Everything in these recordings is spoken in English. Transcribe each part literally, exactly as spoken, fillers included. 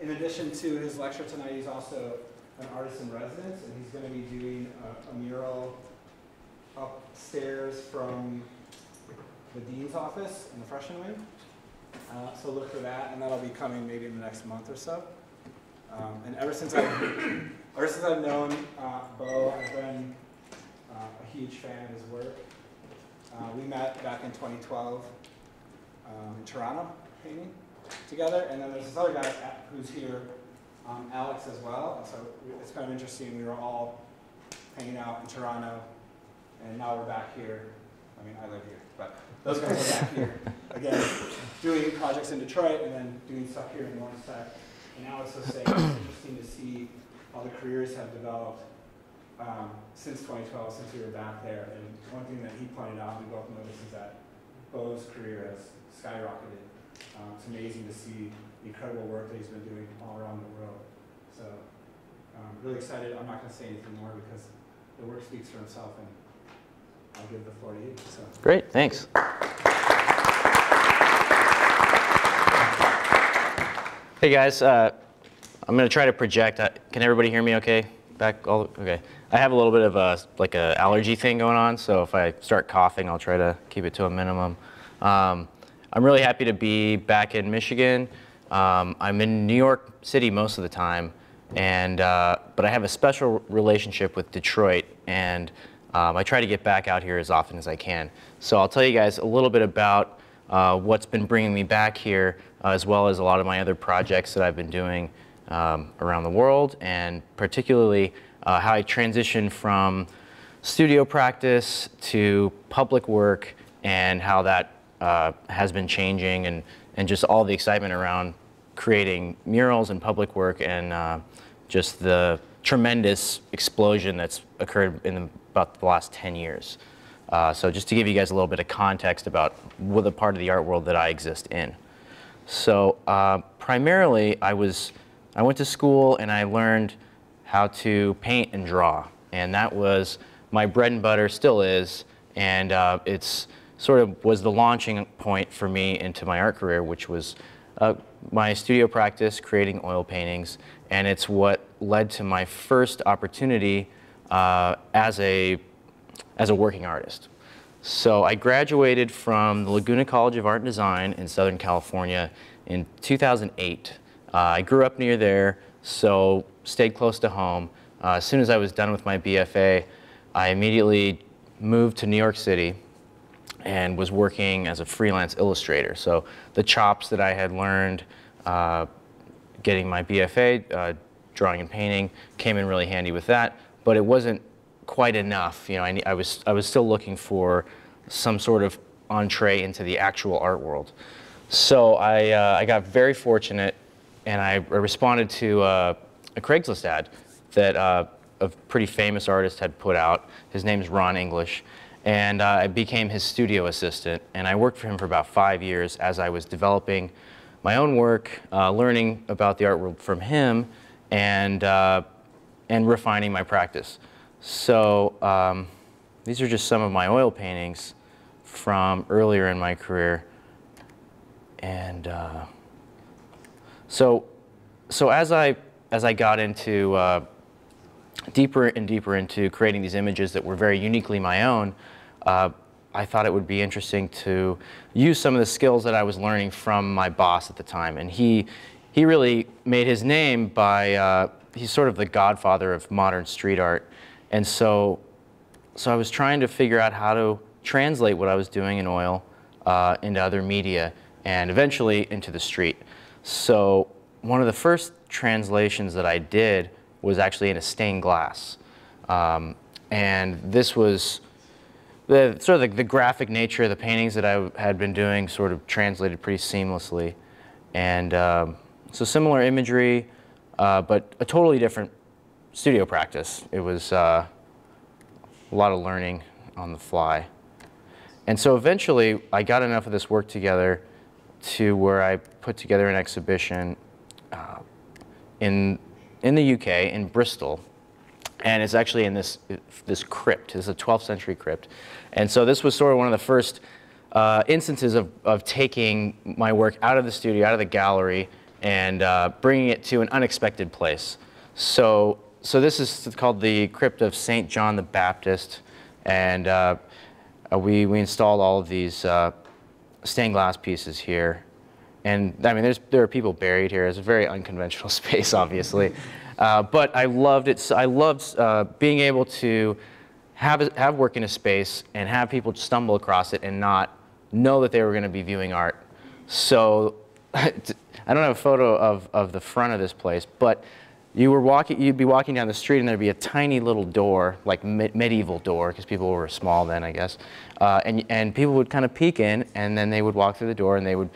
In addition to his lecture tonight, he's also an artist in residence, and he's going to be doing a, a mural upstairs from the dean's office in the freshman wing. Uh, so look for that, and that'll be coming maybe in the next month or so. Um, and ever since I've, ever since I've known uh, Beau, I've been uh, a huge fan of his work. Uh, we met back in twenty twelve um, in Toronto, painting together, and then there's this other guy who's here, um, Alex, as well. And so it's kind of interesting. We were all hanging out in Toronto, and now we're back here. I mean, I live here, but those guys are back here again, doing projects in Detroit, and then doing stuff here in Lawrence Tech. And Alex was saying it's interesting to see all the careers have developed um, since twenty twelve, since we were back there. And one thing that he pointed out, we both noticed, is that Beau's career has skyrocketed. Um, it's amazing to see the incredible work that he's been doing all around the world. So I'm um, really excited. I'm not going to say anything more because the work speaks for himself, and I'll give the floor to you. So. Great, thanks. Hey guys, uh, I'm going to try to project. Uh, can everybody hear me okay? Back all okay. I have a little bit of a, like an allergy thing going on, so if I start coughing, I'll try to keep it to a minimum. Um, I'm really happy to be back in Michigan. Um, I'm in New York City most of the time, and uh, but I have a special relationship with Detroit, and um, I try to get back out here as often as I can. So I'll tell you guys a little bit about uh, what's been bringing me back here, uh, as well as a lot of my other projects that I've been doing um, around the world, and particularly uh, how I transitioned from studio practice to public work, and how that Uh, has been changing, and, and just all the excitement around creating murals and public work, and uh, just the tremendous explosion that's occurred in the, about the last ten years. Uh, so just to give you guys a little bit of context about what the part of the art world that I exist in. So uh, primarily I was, I went to school and I learned how to paint and draw, and that was my bread and butter, still is, and uh, it's sort of was the launching point for me into my art career, which was uh, my studio practice, creating oil paintings, and it's what led to my first opportunity uh, as a as a working artist. So I graduated from the Laguna College of Art and Design in Southern California in two thousand eight. Uh, I grew up near there, so stayed close to home. Uh, as soon as I was done with my B F A, I immediately moved to New York City and was working as a freelance illustrator. So the chops that I had learned uh, getting my B F A, uh, drawing and painting, came in really handy with that, but it wasn't quite enough. You know, I, I, was, I was still looking for some sort of entree into the actual art world. So I, uh, I got very fortunate, and I responded to uh, a Craigslist ad that uh, a pretty famous artist had put out. His name's Ron English. And uh, I became his studio assistant, and I worked for him for about five years as I was developing my own work, uh, learning about the art world from him, and, uh, and refining my practice. So um, these are just some of my oil paintings from earlier in my career. And uh, so, so as, I, as I got into uh, deeper and deeper into creating these images that were very uniquely my own, uh, I thought it would be interesting to use some of the skills that I was learning from my boss at the time. And he, he really made his name by, uh, he's sort of the godfather of modern street art. And so, so I was trying to figure out how to translate what I was doing in oil uh, into other media, and eventually into the street. So one of the first translations that I did was actually in a stained glass. Um, and this was the sort of the, the graphic nature of the paintings that I had been doing sort of translated pretty seamlessly. And um, so similar imagery, uh, but a totally different studio practice. It was uh, a lot of learning on the fly. And so eventually I got enough of this work together to where I put together an exhibition uh, in in the U K, in Bristol, and it's actually in this, this crypt. It's a twelfth century crypt. And so this was sort of one of the first uh, instances of, of taking my work out of the studio, out of the gallery, and uh, bringing it to an unexpected place. So, so this is called the Crypt of Saint John the Baptist, and uh, we, we installed all of these uh, stained glass pieces here. And I mean, there's, there are people buried here. It's a very unconventional space, obviously. Uh, but I loved it. I loved uh, being able to have, have work in a space and have people stumble across it and not know that they were going to be viewing art. So I don't have a photo of, of the front of this place, but you were walking, you'd be walking down the street and there'd be a tiny little door, like me medieval door, because people were small then, I guess. Uh, and, and people would kind of peek in, and then they would walk through the door and they would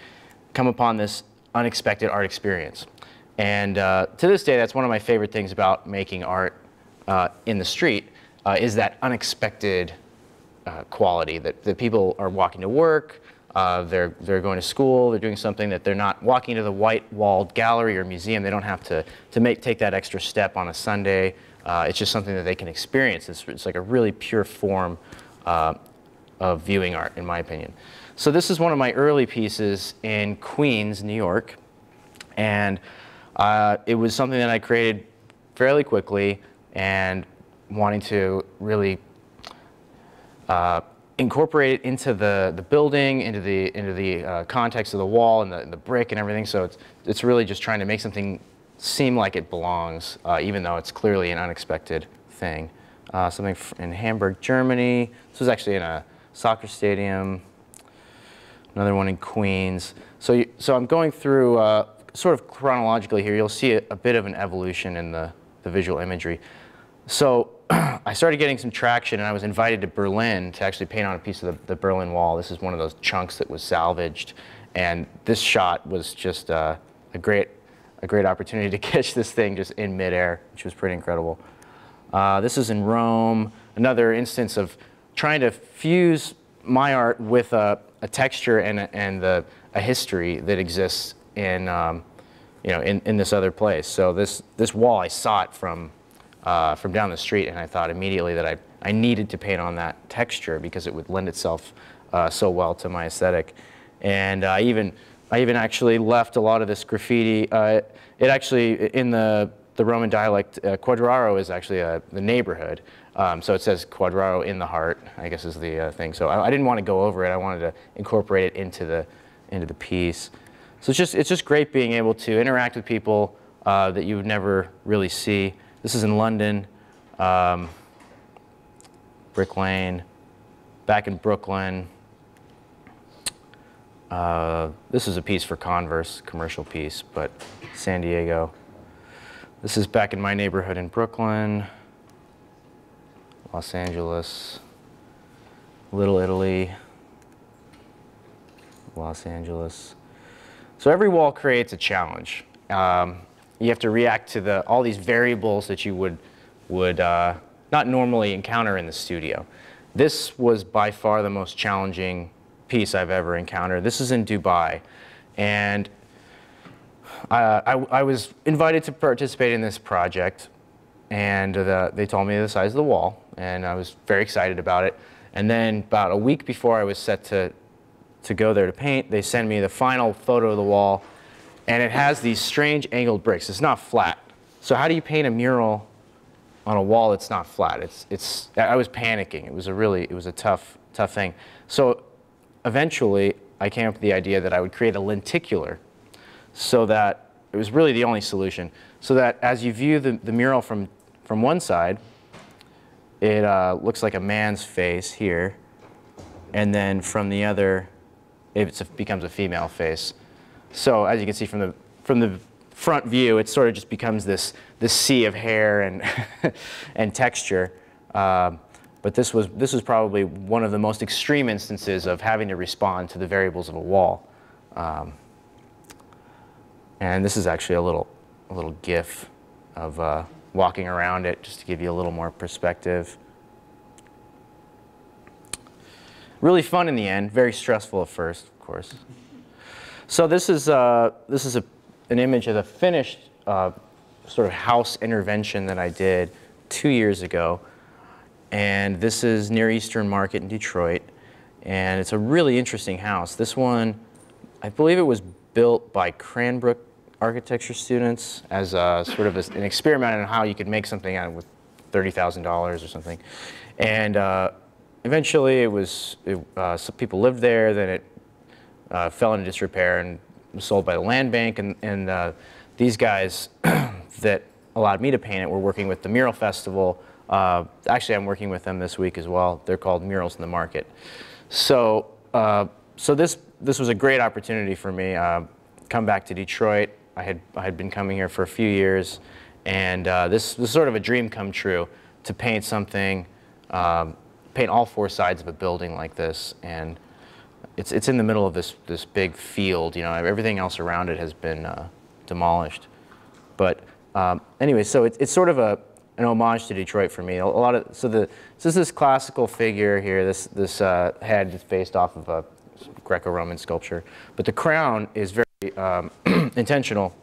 come upon this unexpected art experience. And uh, to this day, that's one of my favorite things about making art uh, in the street, uh, is that unexpected uh, quality that, that people are walking to work, uh, they're, they're going to school, they're doing something that they're not walking to the white-walled gallery or museum. They don't have to, to make, take that extra step on a Sunday. Uh, it's just something that they can experience. It's, it's like a really pure form uh, of viewing art, in my opinion. So this is one of my early pieces in Queens, New York, and uh, it was something that I created fairly quickly and wanting to really uh, incorporate it into the, the building, into the, into the uh, context of the wall and the, the brick and everything. So it's, it's really just trying to make something seem like it belongs, uh, even though it's clearly an unexpected thing. Uh, something in Hamburg, Germany. This was actually in a soccer stadium. Another one in Queens. So, you, so I'm going through uh, sort of chronologically here. You'll see a, a bit of an evolution in the, the visual imagery. So I started getting some traction, and I was invited to Berlin to actually paint on a piece of the, the Berlin Wall. This is one of those chunks that was salvaged, and this shot was just uh, a great, a great opportunity to catch this thing just in midair, which was pretty incredible. Uh, this is in Rome. Another instance of trying to fuse my art with a a texture and a, and the, a history that exists in, um, you know, in, in this other place. So this, this wall, I saw it from, uh, from down the street, and I thought immediately that I, I needed to paint on that texture because it would lend itself uh, so well to my aesthetic. And I even, I even actually left a lot of this graffiti. Uh, it actually, in the, the Roman dialect, uh, Quadraro is actually a, the neighborhood. Um, so it says Quadraro in the heart, I guess is the uh, thing. So I, I didn't want to go over it. I wanted to incorporate it into the, into the piece. So it's just, it's just great being able to interact with people uh, that you would never really see. This is in London, um, Brick Lane, back in Brooklyn. Uh, this is a piece for Converse, commercial piece, but San Diego. This is back in my neighborhood in Brooklyn. Los Angeles, Little Italy, Los Angeles. So every wall creates a challenge. Um, you have to react to the, all these variables that you would, would uh, not normally encounter in the studio. This was by far the most challenging piece I've ever encountered. This is in Dubai, and uh, I, I was invited to participate in this project, and the, they told me the size of the wall, and I was very excited about it. And then about a week before I was set to, to go there to paint, they send me the final photo of the wall, and it has these strange angled bricks. It's not flat. So how do you paint a mural on a wall that's not flat? It's, it's, I was panicking. It was a really, it was a tough, tough thing. So eventually I came up with the idea that I would create a lenticular, so that it was really the only solution. So that as you view the, the mural from, from one side, it uh, looks like a man's face here, and then from the other, it becomes a female face. So as you can see from the, from the front view, it sort of just becomes this, this sea of hair and, and texture. Uh, but this was, this was probably one of the most extreme instances of having to respond to the variables of a wall. Um, and this is actually a little, a little gif of uh, walking around it, just to give you a little more perspective. Really fun in the end, very stressful at first, of course. So this is, uh, this is a, an image of the finished uh, sort of house intervention that I did two years ago. And this is near Eastern Market in Detroit. And it's a really interesting house. This one, I believe it was built by Cranbrook architecture students as a, sort of a, an experiment on how you could make something out with thirty thousand dollars or something. And uh, eventually it was, it, uh, some people lived there, then it uh, fell into disrepair and was sold by the land bank. And, and uh, these guys that allowed me to paint it were working with the Mural Festival. Uh, actually, I'm working with them this week as well. They're called Murals in the Market. So, uh, so this, this was a great opportunity for me. Uh, come back to Detroit. I had, I had been coming here for a few years, and uh, this was sort of a dream come true to paint something, um, paint all four sides of a building like this. And it's, it's in the middle of this, this big field. You know, everything else around it has been uh, demolished. But um, anyway, so it, it's sort of a, an homage to Detroit for me. A, a lot of, so the, so this is classical figure here, this, this uh, head is based off of a Greco-Roman sculpture. But the crown is very um, intentional.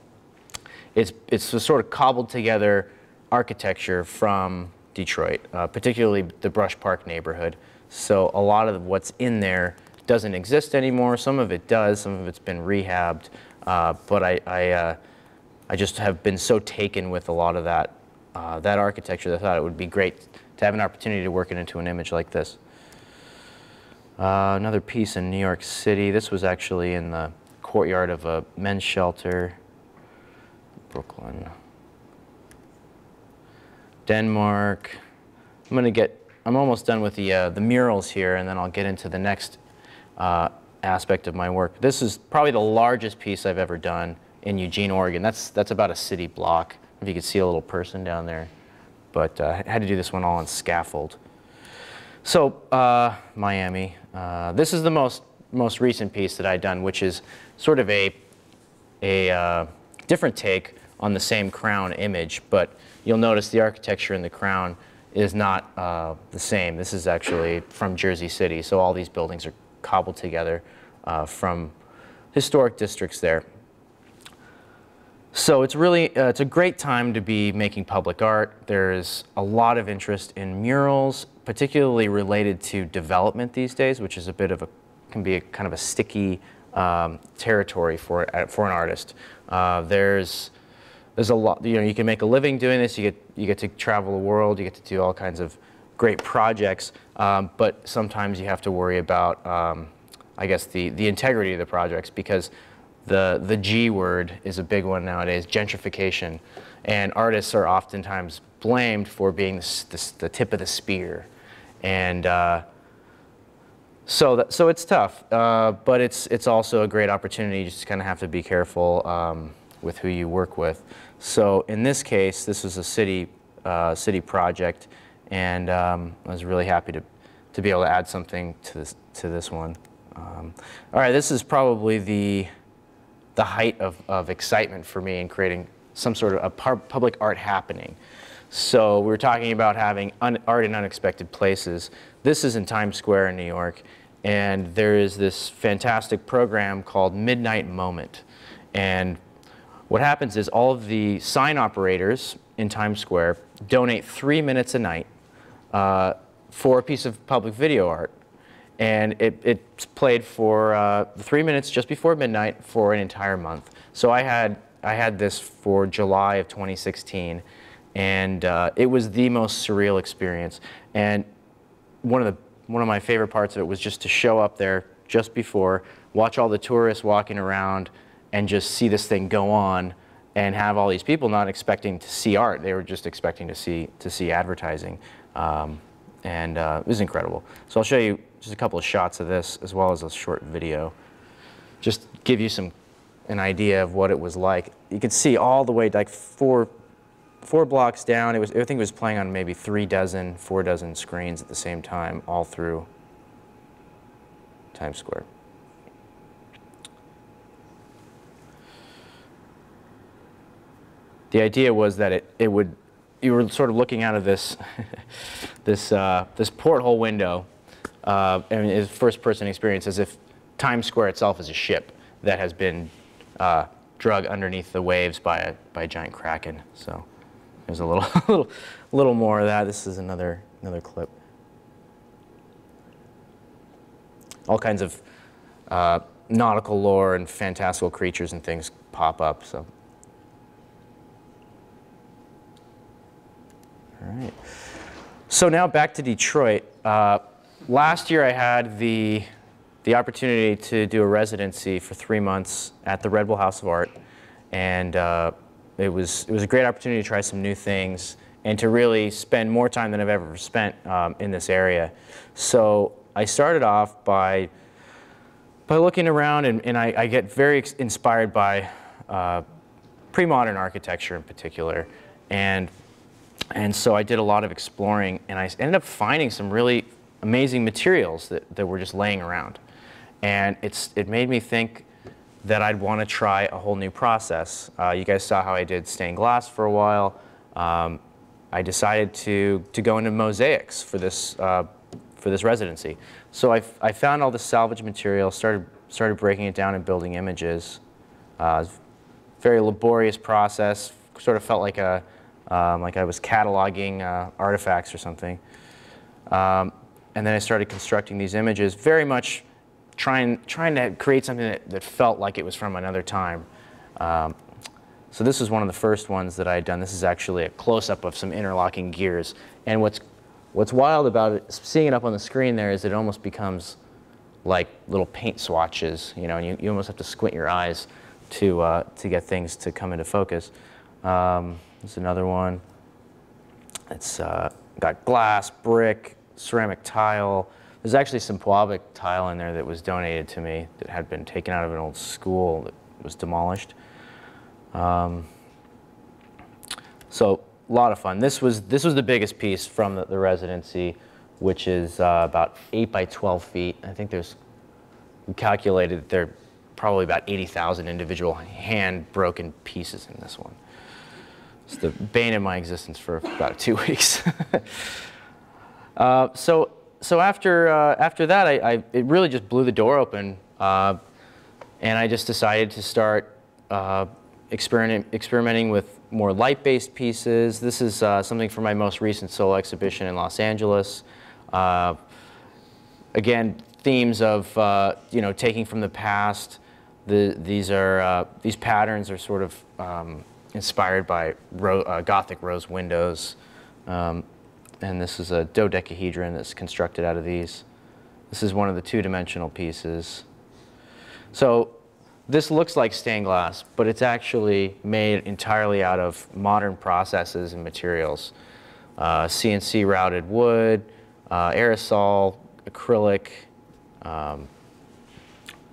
It's, it's a sort of cobbled together architecture from Detroit, uh, particularly the Brush Park neighborhood. So a lot of what's in there doesn't exist anymore. Some of it does, some of it's been rehabbed. Uh, but I, I, uh, I just have been so taken with a lot of that Uh, that architecture, I thought it would be great to have an opportunity to work it into an image like this. Uh, another piece in New York City. This was actually in the courtyard of a men's shelter, Brooklyn. Denmark. I'm gonna get, I'm almost done with the, uh, the murals here, and then I'll get into the next uh, aspect of my work. This is probably the largest piece I've ever done in Eugene, Oregon. That's, that's about a city block. If you could see a little person down there, but uh, I had to do this one all on scaffold. So uh, Miami, uh, this is the most most recent piece that I've done, which is sort of a a uh, different take on the same crown image, but you'll notice the architecture in the crown is not uh, the same. This is actually from Jersey City, so all these buildings are cobbled together uh, from historic districts there. So it's really, uh, it's a great time to be making public art. There's a lot of interest in murals, particularly related to development these days, which is a bit of a, can be a kind of a sticky um, territory for, for an artist. Uh, there's, there's a lot, you know, you can make a living doing this, you get, you get to travel the world, you get to do all kinds of great projects, um, but sometimes you have to worry about, um, I guess, the, the integrity of the projects, because The, the G word is a big one nowadays, gentrification. And artists are oftentimes blamed for being the, the, the tip of the spear. And uh, so, that, so it's tough, uh, but it's, it's also a great opportunity. You just kind of have to be careful um, with who you work with. So in this case, this was a city, uh, city project, and um, I was really happy to, to be able to add something to this, to this one. Um, all right, this is probably the... the height of, of excitement for me in creating some sort of a public art happening. So we were talking about having un, art in unexpected places. This is in Times Square in New York, and there is this fantastic program called Midnight Moment. And what happens is all of the sign operators in Times Square donate three minutes a night uh, for a piece of public video art. And it, it played for uh, three minutes just before midnight for an entire month. So I had, I had this for July of twenty sixteen, and uh, it was the most surreal experience. And one of, the, one of my favorite parts of it was just to show up there just before, watch all the tourists walking around, and just see this thing go on, and have all these people not expecting to see art. They were just expecting to see, to see advertising. Um, and uh, it was incredible. So I'll show you just a couple of shots of this, as well as a short video. Just give you some, an idea of what it was like. You could see all the way, like four, four blocks down. It was, I think it was playing on maybe three dozen, four dozen screens at the same time, all through Times Square. The idea was that it, it would, you were sort of looking out of this, this, uh, this porthole window. Uh, I mean, it's first-person experience, as if Times Square itself is a ship that has been uh, dragged underneath the waves by a, by a giant kraken. So there's a little, little, little more of that. This is another, another clip. All kinds of uh, nautical lore and fantastical creatures and things pop up. So All right. So now back to Detroit. Uh, last year I had the, the opportunity to do a residency for three months at the Red Bull House of Art. And uh, it, was, it was a great opportunity to try some new things and to really spend more time than I've ever spent um, in this area. So I started off by, by looking around, and, and I, I get very inspired by uh, pre-modern architecture in particular. And, and so I did a lot of exploring, and I ended up finding some really amazing materials that, that were just laying around. And it's, it made me think that I'd want to try a whole new process. Uh, you guys saw how I did stained glass for a while. Um, I decided to, to go into mosaics for this, uh, for this residency. So I, I found all the salvage material, started, started breaking it down and building images. Uh, very laborious process, sort of felt like, a, um, like I was cataloging uh, artifacts or something. Um, and then I started constructing these images, very much trying, trying to create something that, that felt like it was from another time. Um, So this is one of the first ones that I had done. This is actually a close-up of some interlocking gears. And what's, what's wild about it, seeing it up on the screen there, is it almost becomes like little paint swatches, you know, and you, you almost have to squint your eyes to, uh, to get things to come into focus. Um, there's another one. It's uh, got glass, brick, ceramic tile. There's actually some Puabic tile in there that was donated to me that had been taken out of an old school that was demolished. Um, so a lot of fun. This was, this was the biggest piece from the, the residency, which is uh, about eight by twelve feet. I think there's, we calculated that there are probably about eighty thousand individual hand-broken pieces in this one. It's the bane of my existence for about two weeks. uh, so, so after, uh, after that, I, I, it really just blew the door open, uh, and I just decided to start uh, Experiment, experimenting with more light-based pieces. This is uh, something from my most recent solo exhibition in Los Angeles. Uh, again, themes of uh, you know, taking from the past. The, these are uh, these patterns are sort of um, inspired by ro uh, Gothic rose windows, um, and this is a dodecahedron that's constructed out of these. This is one of the two-dimensional pieces. So. This looks like stained glass, but it's actually made entirely out of modern processes and materials. Uh, C N C routed wood, uh, aerosol, acrylic, um,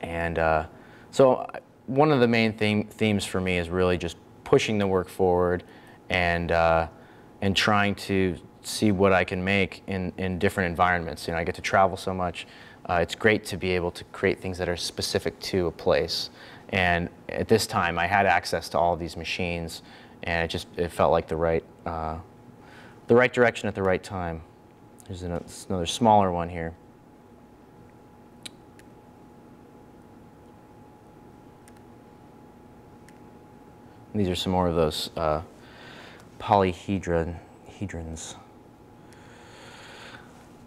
and uh, so one of the main theme themes for me is really just pushing the work forward and, uh, and trying to see what I can make in, in different environments. You know, I get to travel so much. Uh, it's great to be able to create things that are specific to a place. And at this time, I had access to all these machines, and it just it felt like the right, uh, the right direction at the right time. There's another, another smaller one here. And these are some more of those uh, polyhedron hedrons.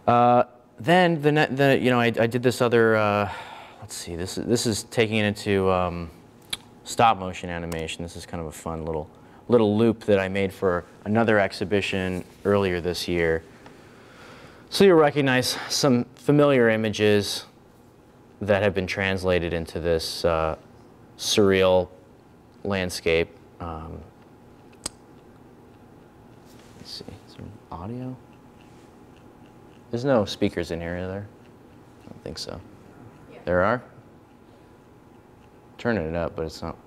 Uh, Then the, the you know I, I did this other uh, let's see this this is taking it into um, stop motion animation. This is kind of a fun little little loop that I made for another exhibition earlier this year. So you'll recognize some familiar images that have been translated into this uh, surreal landscape. Um, let's see, is there audio? There's no speakers in here, are there? I don't think so. Yeah. There are? Turning it up, but it's not.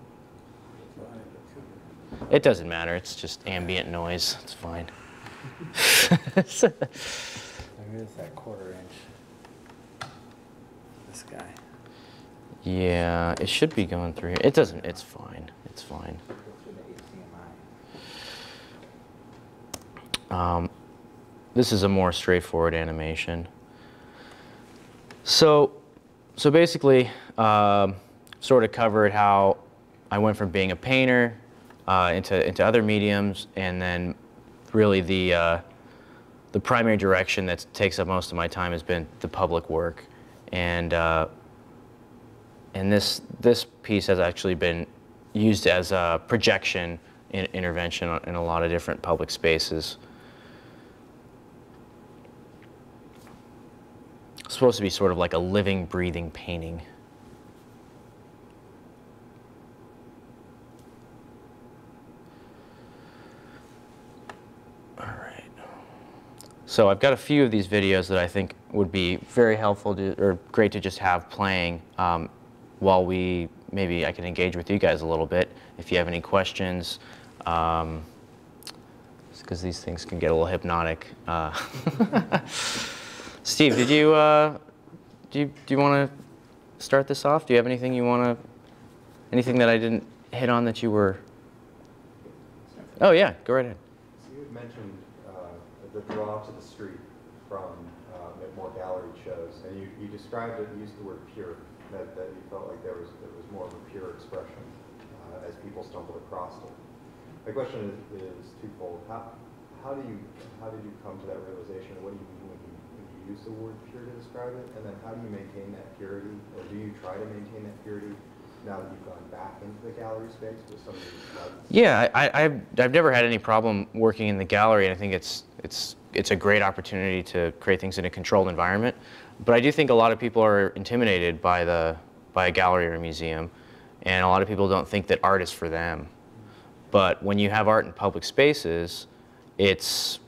It doesn't matter. It's just ambient noise. It's fine. Maybe it's that quarter inch. This guy. Yeah, it should be going through here. It doesn't. It's fine. It's fine. Um. This is a more straightforward animation. So, so basically, um, sort of covered how I went from being a painter uh, into into other mediums, and then really the uh, the primary direction that takes up most of my time has been the public work, and uh, and this this piece has actually been used as a projection in, intervention in a lot of different public spaces. supposed to be sort of like a living, breathing painting. All right. So I've got a few of these videos that I think would be very helpful to, or great to just have playing um, while we, maybe I can engage with you guys a little bit if you have any questions. Um, because these things can get a little hypnotic. Uh, Steve, did you uh, do you, do you want to start this off? Do you have anything you want to, anything that I didn't hit on that you were? Oh yeah, go right ahead. So you had mentioned uh, the draw to the street from uh, more gallery shows, and you, you described it, you used the word pure, that, that you felt like there was there was more of a pure expression uh, as people stumbled across it. My question is, is twofold. How, how do you how did you come to that realization? What do you mean when you, when you use the word pure to describe it? And then how do you maintain that purity, or do you try to maintain that purity now that you've gone back into the gallery space with some of these? Yeah, I, I've I've never had any problem working in the gallery, and I think it's it's it's a great opportunity to create things in a controlled environment. But I do think a lot of people are intimidated by the by a gallery or a museum, and a lot of people don't think that art is for them. But when you have art in public spaces, it's,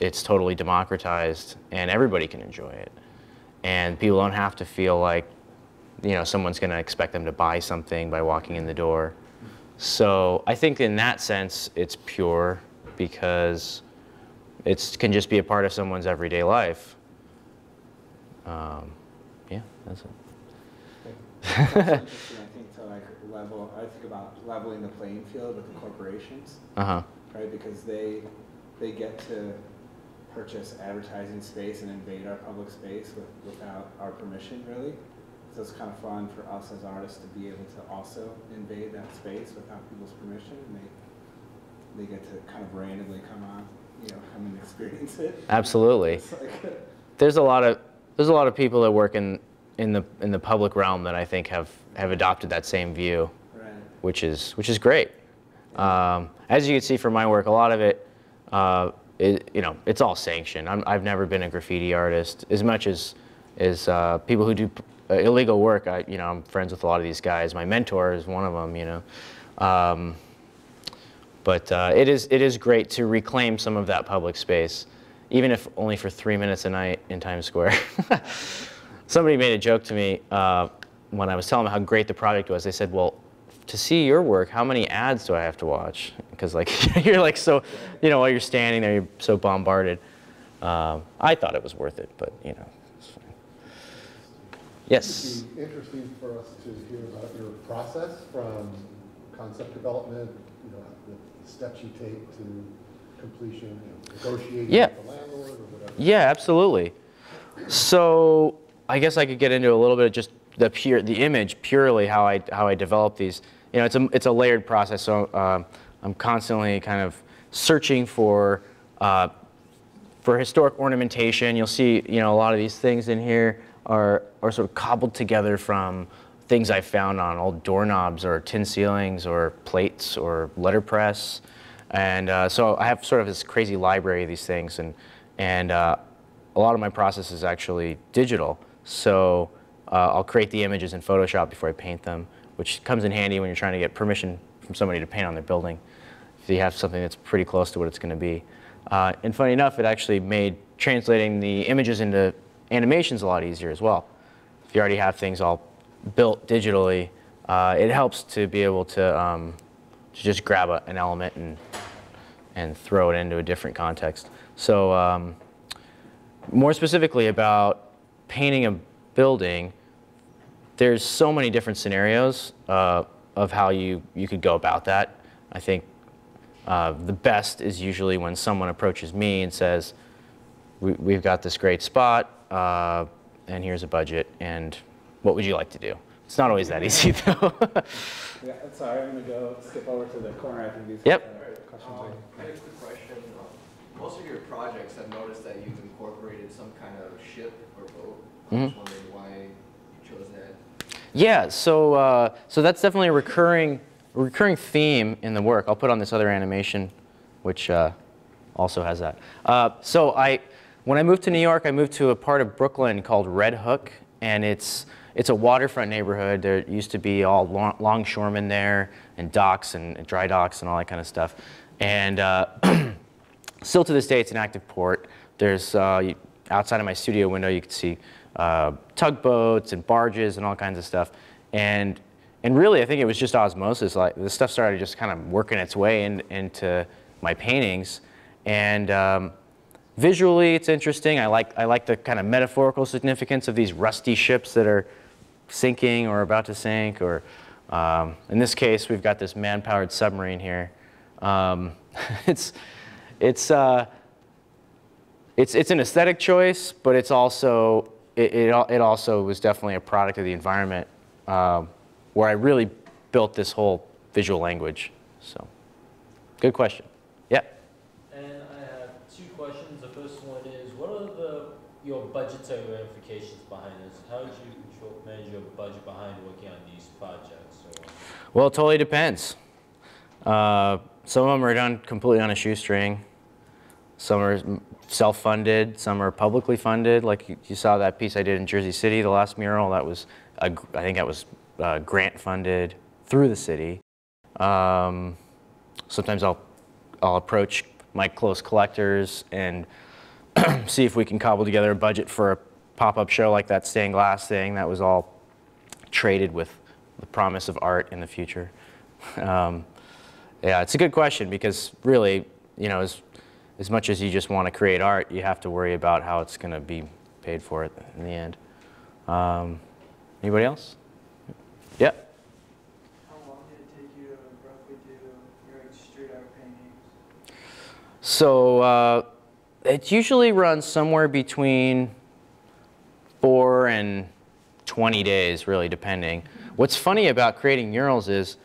it's totally democratized and everybody can enjoy it. And people don't have to feel like, you know, someone's gonna expect them to buy something by walking in the door. So I think in that sense, it's pure because it can just be a part of someone's everyday life. Um, yeah, that's it. Level, I think about leveling the playing field with the corporations, uh-huh. right? Because they they get to purchase advertising space and invade our public space with, without our permission, really. So it's kind of fun for us as artists to be able to also invade that space without people's permission. And they they get to kind of randomly come on, you know, come and experience it. Absolutely. Like there's a lot of there's a lot of people that work in in the in the public realm that I think have have adopted that same view, right. which is which is great. Um, as you can see from my work, a lot of it, uh, it you know, it's all sanctioned. I'm, I've never been a graffiti artist as much as as uh, people who do uh, illegal work. I you know I'm friends with a lot of these guys. My mentor is one of them. You know, um, but uh, it is it is great to reclaim some of that public space, even if only for three minutes a night in Times Square. Somebody made a joke to me uh, when I was telling them how great the project was. They said, well, to see your work, how many ads do I have to watch? Because like, you're like so, you know, while you're standing there, you're so bombarded. Um, I thought it was worth it, but you know, it's fine. Yes? It would be interesting for us to hear about your process from concept development, you know, the steps you take to completion, you know, negotiating yeah. with the landlord or whatever. Yeah, absolutely. So, I guess I could get into a little bit of just the pure, the image purely how I how I develop these. You know, it's a it's a layered process. So uh, I'm constantly kind of searching for uh, for historic ornamentation. You'll see, you know, a lot of these things in here are are sort of cobbled together from things I found on old doorknobs or tin ceilings or plates or letterpress. And uh, so I have sort of this crazy library of these things, and and uh, a lot of my process is actually digital. So uh, I'll create the images in Photoshop before I paint them, which comes in handy when you're trying to get permission from somebody to paint on their building. So you have something that's pretty close to what it's going to be. Uh, and funny enough, it actually made translating the images into animations a lot easier as well. If you already have things all built digitally, uh, it helps to be able to, um, to just grab a, an element and, and throw it into a different context. So um, more specifically about painting a building, there's so many different scenarios uh, of how you, you could go about that. I think uh, the best is usually when someone approaches me and says, we, we've got this great spot, uh, and here's a budget, and what would you like to do? It's not always that easy, though. Yeah, I'm sorry, I'm going to go skip over to the corner after these yep. questions. Um, I have a quick question. Most of your projects, I've noticed that you've incorporated some kind of ship or boat. I'm just wondering why you chose that. Yeah, so uh, so that's definitely a recurring recurring theme in the work. I'll put on this other animation, which uh, also has that. Uh, so I When I moved to New York, I moved to a part of Brooklyn called Red Hook, and it's it's a waterfront neighborhood. There used to be all long, longshoremen there, and docks and dry docks and all that kind of stuff. And uh, still to this day, it's an active port. There's uh, you, outside of my studio window, you could see uh, tugboats and barges and all kinds of stuff. And and really, I think it was just osmosis. Like the stuff started just kind of working its way in, into my paintings. And um, visually, it's interesting. I like I like the kind of metaphorical significance of these rusty ships that are sinking or about to sink. Or um, in this case, we've got this man-powered submarine here. Um, it's it's uh, it's it's an aesthetic choice, but it's also it it, it also was definitely a product of the environment. Um, where I really built this whole visual language. So, good question. Yeah? And I have two questions. The first one is, what are the, your budgetary ramifications behind this? How did you control, manage your budget behind working on these projects? Or? Well, it totally depends. Uh, some of them are done completely on a shoestring. Some are self-funded. Some are publicly funded. Like you, you saw that piece I did in Jersey City, the last mural, that was I think that was uh, grant funded through the city. Um, sometimes I'll, I'll approach my close collectors and see if we can cobble together a budget for a pop-up show like that stained glass thing that was all traded with the promise of art in the future. Um, yeah, it's a good question because really, you know, as, as much as you just want to create art, you have to worry about how it's going to be paid for it in the end. Um, Anybody else? Yeah. How long did it take you to roughly do your street art paintings? So uh, it usually runs somewhere between four and twenty days, really, depending. What's funny about creating murals is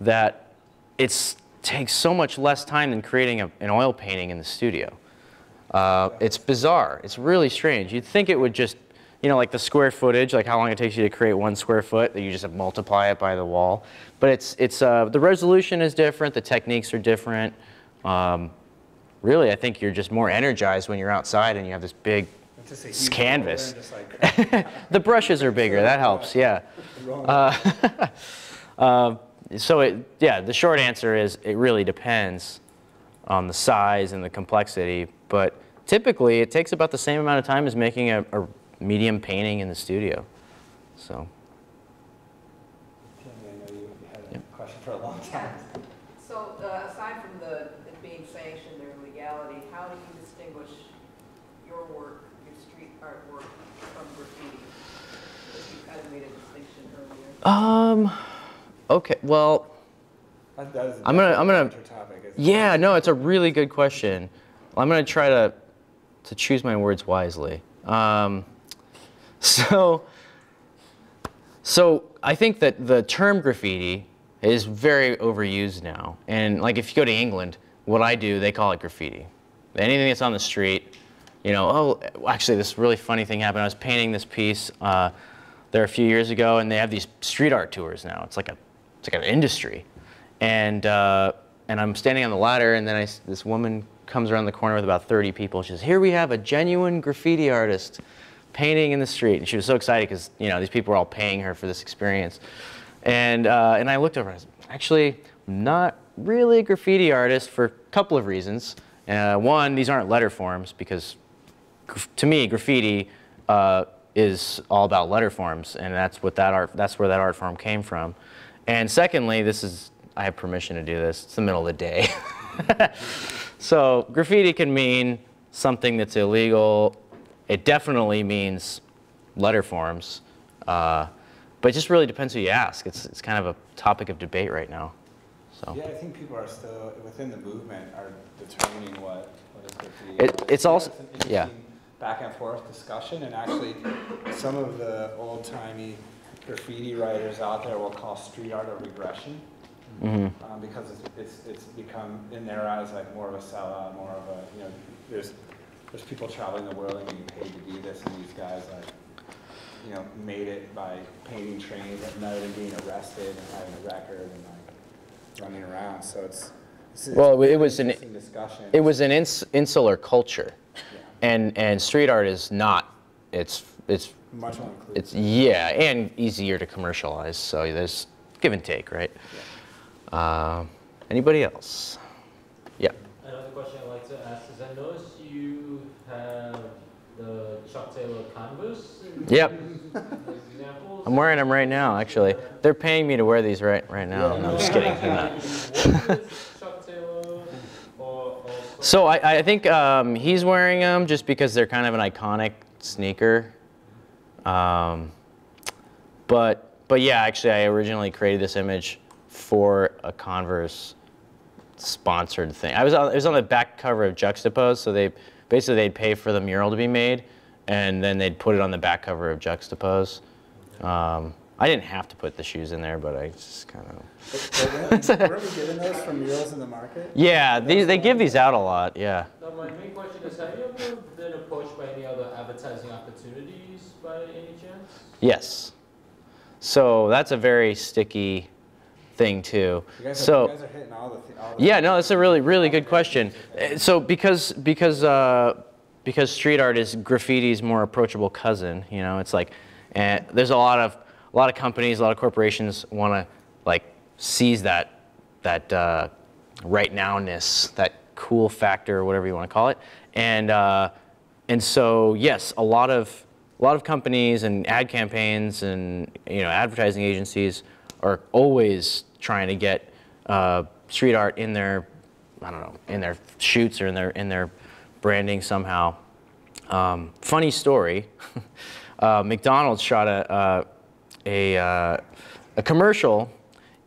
that it takes so much less time than creating a, an oil painting in the studio. Uh, it's bizarre. It's really strange. You'd think it would just, you know, like the square footage, like how long it takes you to create one square foot, that you just multiply it by the wall. But it's, it's uh, the resolution is different, the techniques are different. Um, really, I think you're just more energized when you're outside and you have this big canvas. Like the brushes are bigger, that helps, yeah. Uh, uh, so, it, yeah, the short answer is it really depends on the size and the complexity. But typically, it takes about the same amount of time as making a, a medium painting in the studio. So. I know you had a yep. question for a long time. Yeah. So uh, aside from the, it being sanctioned or legality, how do you distinguish your work, your street art work, from graffiti? You kind of made a distinction earlier. Um. Okay. Well. That, that is I'm gonna. I'm gonna. Topic, yeah. It? No, it's a really good question. I'm gonna try to to choose my words wisely. Um, So, so I think that the term graffiti is very overused now. And like if you go to England, what I do, they call it graffiti. Anything that's on the street, you know, oh, actually this really funny thing happened. I was painting this piece uh, there a few years ago, and they have these street art tours now. It's like a, it's like an industry. And, uh, and I'm standing on the ladder, and then I, this woman comes around the corner with about thirty people. She says, here we have a genuine graffiti artist painting in the street. And she was so excited because, you know, these people were all paying her for this experience. And, uh, and I looked over and I said, actually, I'm not really a graffiti artist for a couple of reasons. Uh, one, these aren't letter forms because to me, graffiti uh, is all about letter forms. And that's, what that art, that's where that art form came from. And secondly, this is, I have permission to do this. It's the middle of the day. So graffiti can mean something that's illegal. It definitely means letter forms, uh, but it just really depends who you ask. It's, it's kind of a topic of debate right now. So. Yeah, I think people are still, within the movement, are determining what, what is graffiti. It, it's yeah, also, it's yeah. back and forth discussion, and actually some of the old-timey graffiti writers out there will call street art a regression. Mm-hmm. um, because it's, it's, it's become, in their eyes, like more of a sellout, more of a, you know, there's, There's people traveling the world and getting paid to do this, and these guys like, you know, made it by painting trains at night and being arrested and having a record and like running around. So it's, it's well, it's it was an discussion. It was an ins insular culture, yeah. and and street art is not. It's it's much more inclusive. It's yeah, and easier to commercialize. So there's give and take, right? Yeah. Uh, anybody else? Yeah. Another question I'd like to ask is: I noticed you have the Chuck Taylor Converse. Yep. I'm wearing them right now, actually. They're paying me to wear these right right now. Yeah. No, I'm just kidding. Not. So I, I think um, he's wearing them just because they're kind of an iconic sneaker. Um, but but yeah, actually, I originally created this image for a Converse sponsored thing. I was on, it was on the back cover of Juxtapose, so they basically they'd pay for the mural to be made, and then they'd put it on the back cover of Juxtapose. Um, I didn't have to put the shoes in there, but I just kind of. Were we given those from Murals in the Market? Yeah, these, they give these out a lot, yeah. Now my main question is, have you ever been approached by any other advertising opportunities by any chance? Yes. So that's a very sticky thing, too. You guys are, so, you guys are hitting all the th all the yeah, no, that's a really, really good question. So because, because, uh, because street art is graffiti's more approachable cousin, you know, it's like, and there's a lot of a lot of companies, a lot of corporations want to like seize that that uh, right nowness, that cool factor, whatever you want to call it. And uh, and so yes, a lot of a lot of companies and ad campaigns and you know advertising agencies are always trying to get uh, street art in their I don't know in their shoots or in their in their branding somehow. Um, funny story. Uh, McDonald's shot a, uh, a, uh, a commercial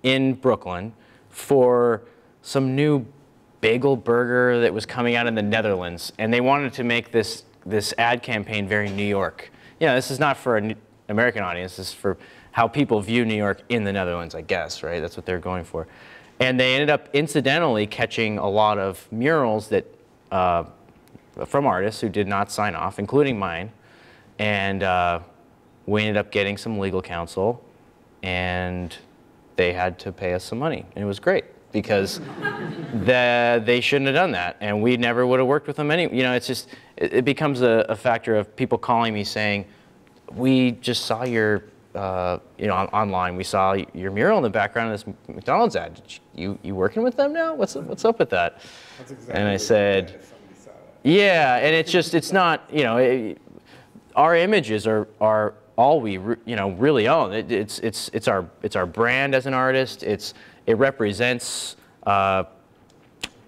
in Brooklyn for some new bagel burger that was coming out in the Netherlands, and they wanted to make this, this ad campaign very New York. You know, this is not for an American audience, this is for how people view New York in the Netherlands, I guess, right? That's what they're going for. And they ended up incidentally catching a lot of murals that, uh, from artists who did not sign off, including mine. And uh, we ended up getting some legal counsel, and they had to pay us some money. And it was great, because the, they shouldn't have done that, and we never would have worked with them anyway. You know, it's just, it, it becomes a, a factor of people calling me saying, we just saw your, uh, you know, on, online, we saw your mural in the background of this McDonald's ad. You, you working with them now? What's, what's up with that? That's exactly and I said, that. yeah, and it's just, it's not, you know, it, our images are are all we re, you know really own. It, it's it's it's our it's our brand as an artist. It's it represents uh,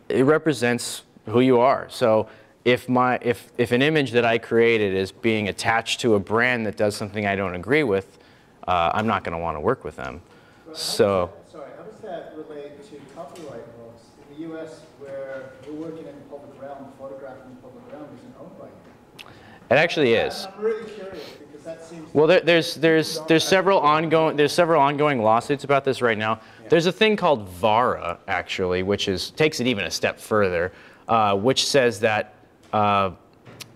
it represents who you are. So if my if if an image that I created is being attached to a brand that does something I don't agree with, uh, I'm not going to want to work with them. Well, so how does that, sorry, how does that relate to copyright laws in the U S, where we're working in the public realm, photographing the public realm isn't owned by you? It actually is. I'm really curious because that seems well, there, there's there's there's several ongoing there's several ongoing lawsuits about this right now. Yeah. There's a thing called VARA actually, which is takes it even a step further, uh, which says that uh,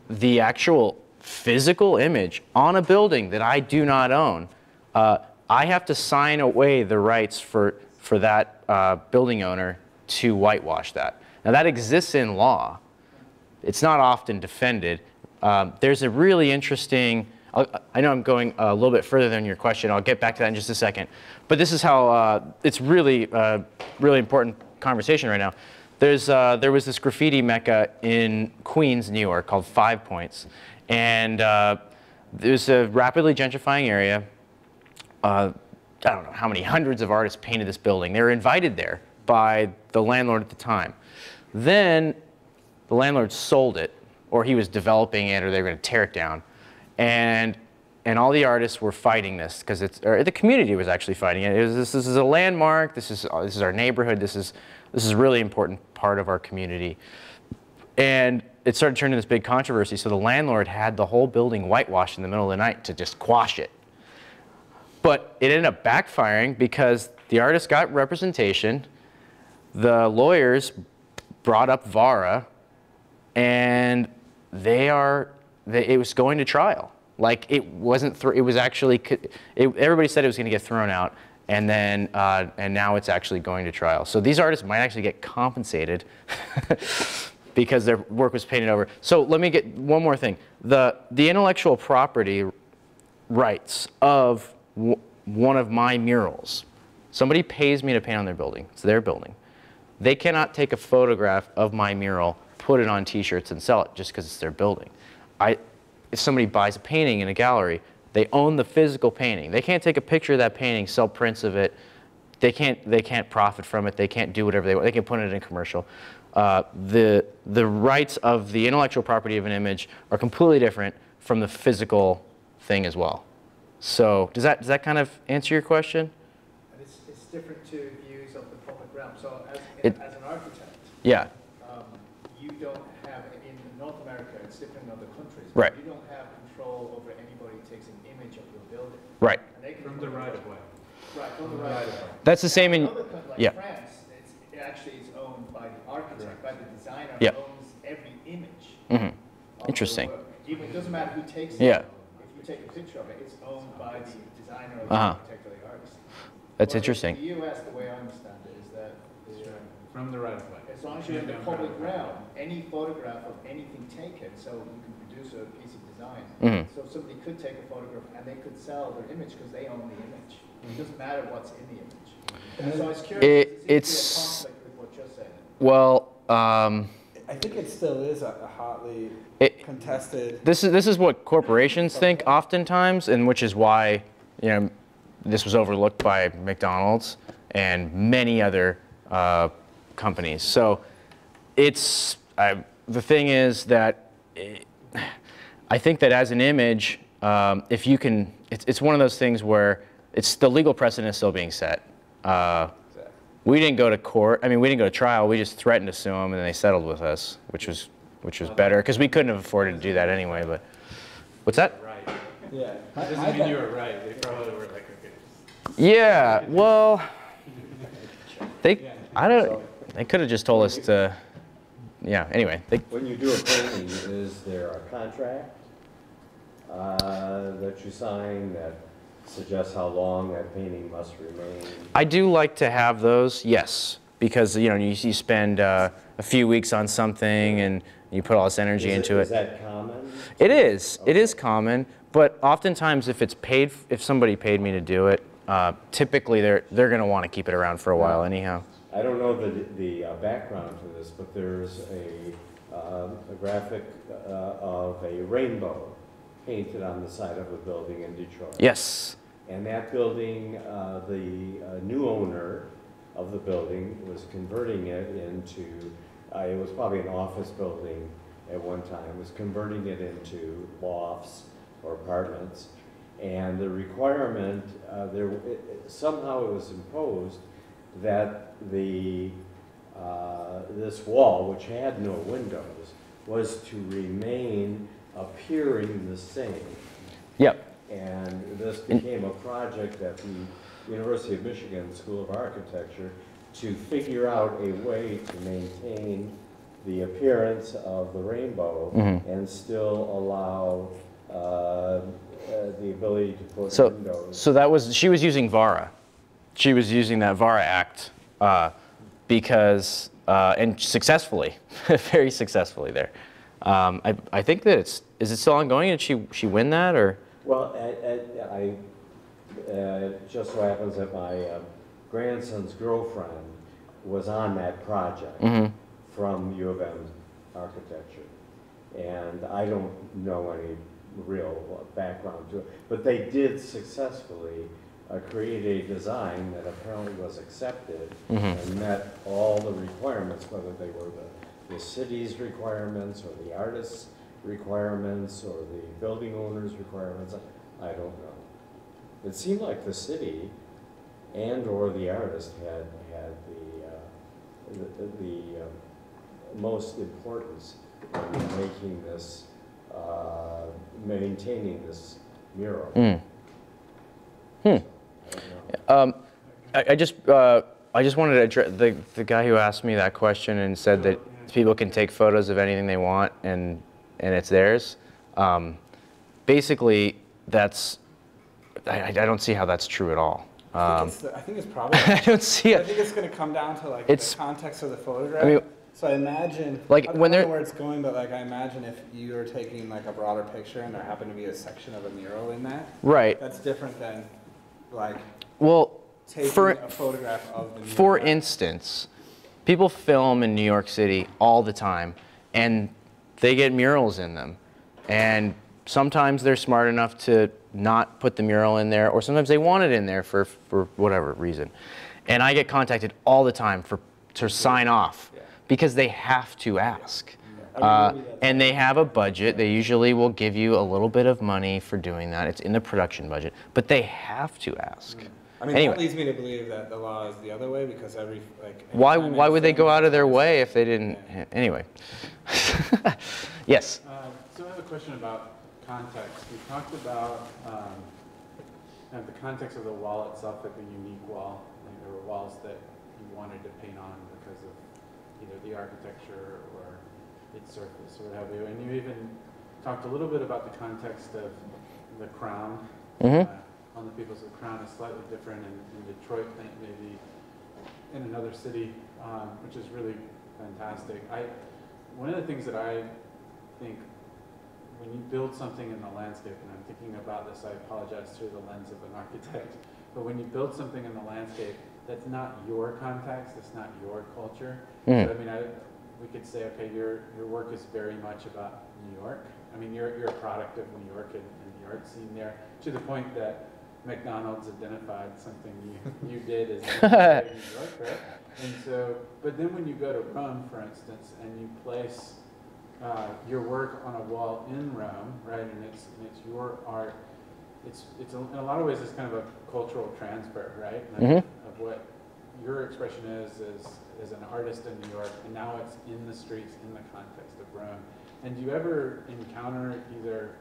the actual physical image on a building that I do not own, uh, I have to sign away the rights for for that uh, building owner to whitewash that. Now that exists in law. It's not often defended. Um, there's a really interesting, I'll, I know I'm going a little bit further than your question, I'll get back to that in just a second, but this is how, uh, it's really, uh, really important conversation right now. There's, uh, there was this graffiti mecca in Queens, New York called Five Points, and uh, there's a rapidly gentrifying area. Uh, I don't know how many hundreds of artists painted this building. They were invited there by the landlord at the time. Then the landlord sold it, or he was developing it, or they were going to tear it down, and and all the artists were fighting this because it's or the community was actually fighting it. It was, this, this is a landmark. This is this is our neighborhood. This is this is a really important part of our community, and it started turning into this big controversy. So the landlord had the whole building whitewashed in the middle of the night to just quash it, but it ended up backfiring because the artists got representation. The lawyers brought up VARA, and They are. They, it was going to trial. Like it wasn't. It was actually. It, everybody said it was going to get thrown out, and then uh, and now it's actually going to trial. So these artists might actually get compensated because their work was painted over. So let me get one more thing. The, the intellectual property rights of w one of my murals. Somebody pays me to paint on their building. It's their building. They cannot take a photograph of my mural, put it on T-shirts, and sell it just because it's their building. I, if somebody buys a painting in a gallery, they own the physical painting. They can't take a picture of that painting, sell prints of it. They can't, they can't profit from it. They can't do whatever they want. They can put it in a commercial. Uh, the, the rights of the intellectual property of an image are completely different from the physical thing as well. So does that, does that kind of answer your question? And it's, it's different to views of the public realm. So as, it, as an architect, yeah. um, you don't have, in North America, it's different in other countries. Right. You don't have control over anybody who takes an image of your building. Right. And they can from the right of way. Right, from the right of way. That's the same in, in other countries, like yeah. France, it's, it actually is owned by the architect, right. by the designer yeah. who owns every image. Mm-hmm. Interesting. Even, it doesn't matter who takes it. Yeah. Take a picture of it, it's owned by the designer or the uh-huh. architect or the artist. That's but interesting. In the U S, the way I understand it is that the, from the right of way. As long as you're in the public realm, any photograph of anything taken, so you can produce a piece of design. Mm-hmm. So if somebody could take a photograph and they could sell their image because they own the image. It doesn't matter what's in the image. And so I was curious, it, it's a conflict with what you're saying. Well, um, I think it still is a, a hotly it, contested. This is this is what corporations think oftentimes, and which is why you know this was overlooked by McDonald's and many other uh, companies. So it's I, the thing is that it, I think that as an image, um, if you can, it's it's one of those things where it's the legal precedent still being set. Uh, We didn't go to court. I mean, we didn't go to trial. We just threatened to sue them, and then they settled with us, which was which was better because we couldn't have afforded to do that anyway. But what's that? Right. Yeah. That doesn't I, I mean you were right. They probably were like, okay. Yeah. Well, they. I don't. They could have just told us to. Yeah. Anyway. They, when you do a painting, is there a contract uh, that you sign that suggests how long that painting must remain? I do like to have those, yes, because you know you, you spend uh, a few weeks on something and you put all this energy is into it. Is that common? It is. Okay. It is common, but oftentimes if it's paid, if somebody paid me to do it, uh, typically they're they're going to want to keep it around for a while anyhow. I don't know the the uh, background to this, but there's a, uh, a graphic uh, of a rainbow painted on the side of a building in Detroit. Yes. And that building, uh, the uh, new owner of the building was converting it into, uh, it was probably an office building at one time, was converting it into lofts or apartments. And the requirement, uh, there it, somehow it was imposed that the, uh, this wall, which had no windows, was to remain appearing the same. Yep. And this became a project at the University of Michigan School of Architecture to figure out a way to maintain the appearance of the rainbow mm-hmm. and still allow uh, uh, the ability to put so, windows. So that was, she was using VARA. She was using that VARA Act uh, because, uh, and successfully, very successfully there. Um, I, I think that it's, is it still ongoing? Did she, she win that or? Well, I, I, I uh, just so happens that my uh, grandson's girlfriend was on that project mm-hmm. from U of M architecture. And I don't know any real background to it, but they did successfully uh, create a design that apparently was accepted mm-hmm. and met all the requirements, whether they were the the city's requirements or the artist's requirements or the building owner's requirements. I don't know. It seemed like the city and or the artist had, had the, uh, the, the uh, most importance in making this, uh, maintaining this mural. Mm. Hmm. So, I, um, I, I just, uh, I just wanted to address the, the guy who asked me that question and said that people can take photos of anything they want and and it's theirs. Um, basically, that's I, I don't see how that's true at all. Um, I think it's, I think it's probably. I don't see it. I think it's going to come down to like it's, the context of the photograph. I mean, So I imagine, like, I don't when know where it's going, but like I imagine if you are taking like a broader picture and there happened to be a section of a mural in that, right? That's different than like well, taking for, a photograph of the mural. For instance, people film in New York City all the time, and they get murals in them, and sometimes they're smart enough to not put the mural in there, or sometimes they want it in there for for whatever reason, and I get contacted all the time for to sign off. Because they have to ask. Uh, and they have a budget. They usually will give you a little bit of money for doing that. It's in the production budget. But they have to ask. Mm. I mean, anyway. That leads me to believe that the law is the other way, because every, like... Why, why would they go out of their way if they didn't... Yeah. Anyway. Yes? Uh, so I have a question about context. You talked about um, kind of the context of the wall itself, like the unique wall. Like there were walls that you wanted to paint on because of either the architecture or its surface or what have you. And you even talked a little bit about the context of the crown. Mm-hmm. uh, on the people's the crown is slightly different in, in Detroit, maybe in another city, um, which is really fantastic. I, one of the things that I think when you build something in the landscape, and I'm thinking about this, I apologize through the lens of an architect, but when you build something in the landscape, that's not your context, that's not your culture. Mm. But I mean, I, we could say, okay, your, your work is very much about New York. I mean, you're, you're a product of New York and, and the art scene there, to the point that McDonald's identified something you, you did as New York, right? And so, but then when you go to Rome, for instance, and you place uh, your work on a wall in Rome, right, and it's, and it's your art, it's, it's a, in a lot of ways, it's kind of a cultural transfer, right? Like, mm-hmm. What your expression is, is is an artist in New York, and now it's in the streets in the context of Rome. And do you ever encounter either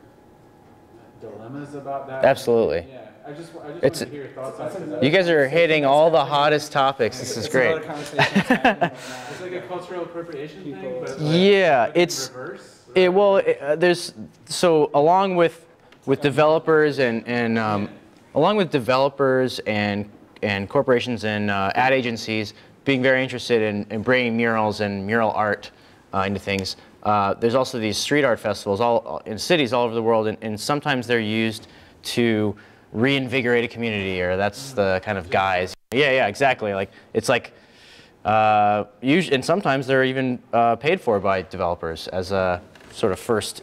dilemmas about that? Absolutely. Yeah, I just, I just it's, want to hear your thoughts on it. You guys are hitting all the hottest topics. This is great. It's like a cultural appropriation thing, but it's like, yeah, it's reverse. It, well, it, uh, there's so along with with developers and and um, along with developers and and corporations and uh, ad agencies being very interested in, in bringing murals and mural art uh, into things. Uh, there's also these street art festivals all in cities all over the world, and, and sometimes they're used to reinvigorate a community, or that's the kind of guise. Yeah, yeah, exactly. Like it's like, uh, usually, and sometimes they're even uh, paid for by developers as a sort of first,